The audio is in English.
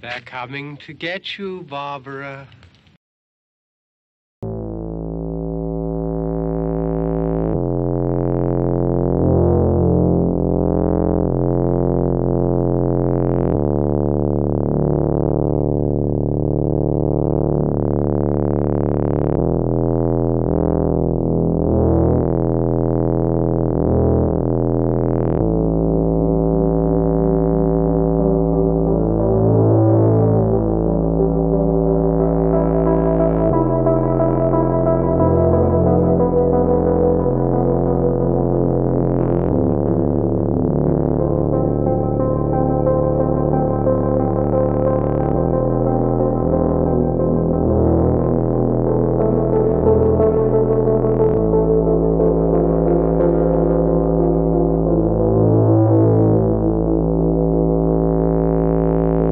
They're coming to get you, Barbara.